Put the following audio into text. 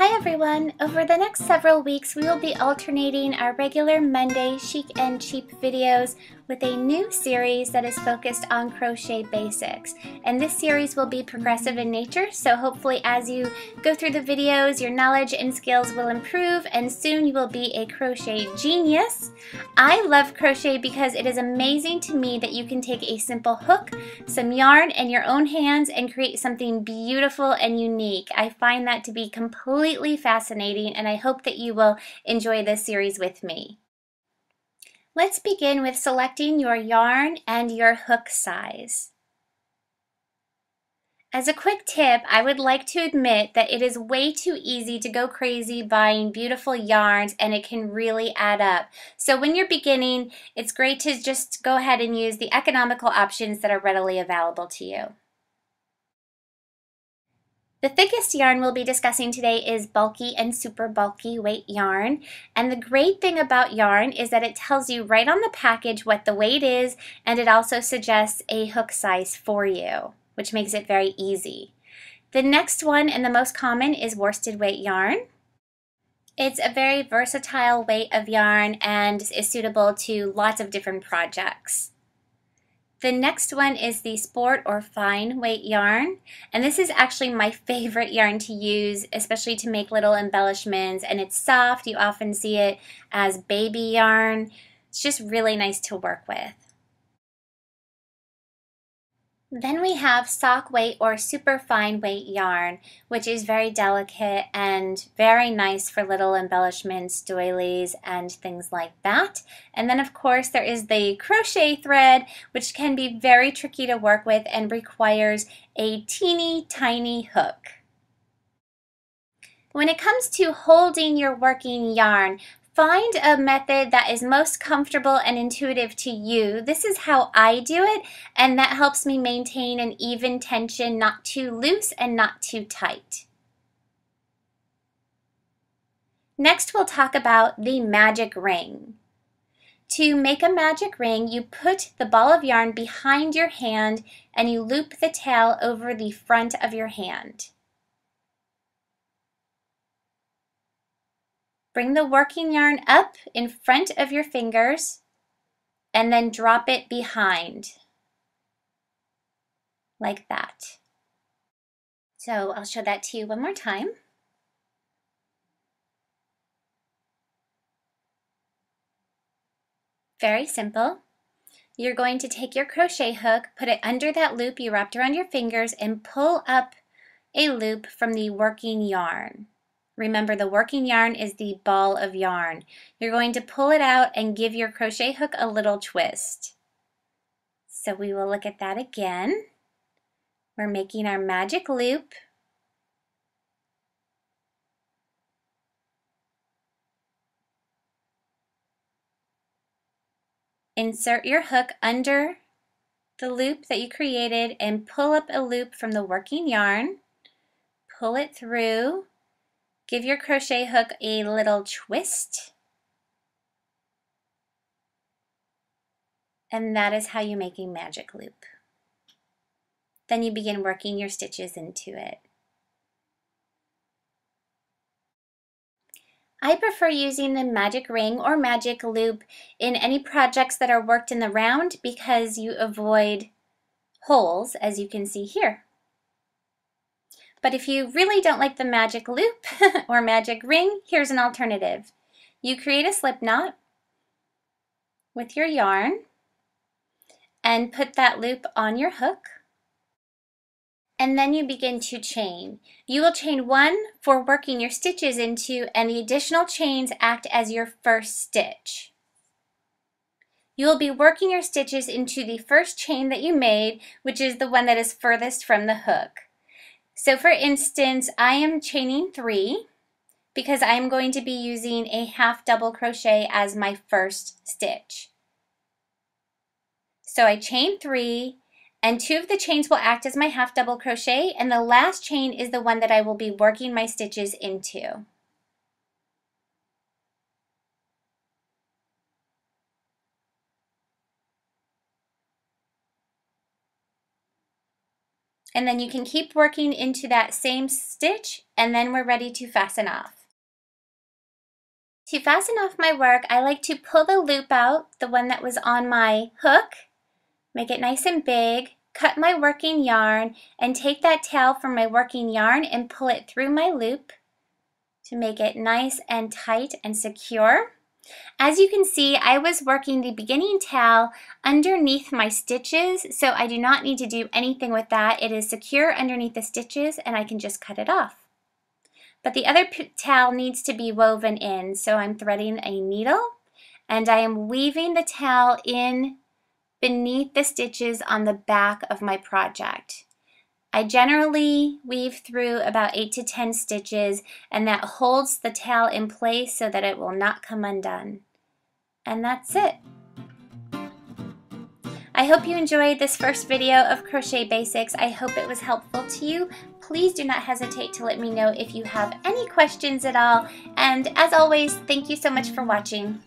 Hi everyone! Over the next several weeks we will be alternating our regular Monday Chic and Cheap videos with a new series that is focused on crochet basics. And this series will be progressive in nature, so hopefully as you go through the videos your knowledge and skills will improve and soon you will be a crochet genius. I love crochet because it is amazing to me that you can take a simple hook, some yarn, and your own hands and create something beautiful and unique. I find that to be completely fascinating and I hope that you will enjoy this series with me. Let's begin with selecting your yarn and your hook size. As a quick tip, I would like to admit that it is way too easy to go crazy buying beautiful yarns and it can really add up. So when you're beginning, it's great to just go ahead and use the economical options that are readily available to you. The thickest yarn we'll be discussing today is bulky and super bulky weight yarn. And the great thing about yarn is that it tells you right on the package what the weight is, and it also suggests a hook size for you, which makes it very easy. The next one and the most common is worsted weight yarn. It's a very versatile weight of yarn and is suitable to lots of different projects. The next one is the sport or fine weight yarn, and this is actually my favorite yarn to use, especially to make little embellishments, and it's soft. You often see it as baby yarn. It's just really nice to work with. Then we have sock weight or super fine weight yarn, which is very delicate and very nice for little embellishments, doilies, and things like that. And then of course there is the crochet thread, which can be very tricky to work with and requires a teeny tiny hook. When it comes to holding your working yarn, find a method that is most comfortable and intuitive to you. This is how I do it, and that helps me maintain an even tension, not too loose and not too tight. Next, we'll talk about the magic ring. To make a magic ring, you put the ball of yarn behind your hand and you loop the tail over the front of your hand. Bring the working yarn up in front of your fingers and then drop it behind, like that. So I'll show that to you one more time. Very simple. You're going to take your crochet hook, put it under that loop you wrapped around your fingers, and pull up a loop from the working yarn. Remember, the working yarn is the ball of yarn. You're going to pull it out and give your crochet hook a little twist. So we will look at that again. We're making our magic loop. Insert your hook under the loop that you created and pull up a loop from the working yarn. Pull it through. Give your crochet hook a little twist, and that is how you make a magic loop. Then you begin working your stitches into it. I prefer using the magic ring or magic loop in any projects that are worked in the round because you avoid holes, as you can see here. But if you really don't like the magic loop or magic ring, here's an alternative. You create a slip knot with your yarn and put that loop on your hook, and then you begin to chain. You will chain one for working your stitches into, and the additional chains act as your first stitch. You will be working your stitches into the first chain that you made, which is the one that is furthest from the hook. So for instance, I am chaining 3 because I'm going to be using a half double crochet as my first stitch. So I chain 3, and 2 of the chains will act as my half double crochet, and the last chain is the one that I will be working my stitches into. and then you can keep working into that same stitch, and then we're ready to fasten off. To fasten off my work, I like to pull the loop out, the one that was on my hook, make it nice and big, cut my working yarn, and take that tail from my working yarn and pull it through my loop to make it nice and tight and secure. As you can see, I was working the beginning tail underneath my stitches, so I do not need to do anything with that. It is secure underneath the stitches, and I can just cut it off. But the other tail needs to be woven in, so I'm threading a needle and I am weaving the tail in beneath the stitches on the back of my project. I generally weave through about 8 to 10 stitches, and that holds the tail in place so that it will not come undone. And that's it. I hope you enjoyed this first video of Crochet Basics. I hope it was helpful to you. Please do not hesitate to let me know if you have any questions at all. And as always, thank you so much for watching.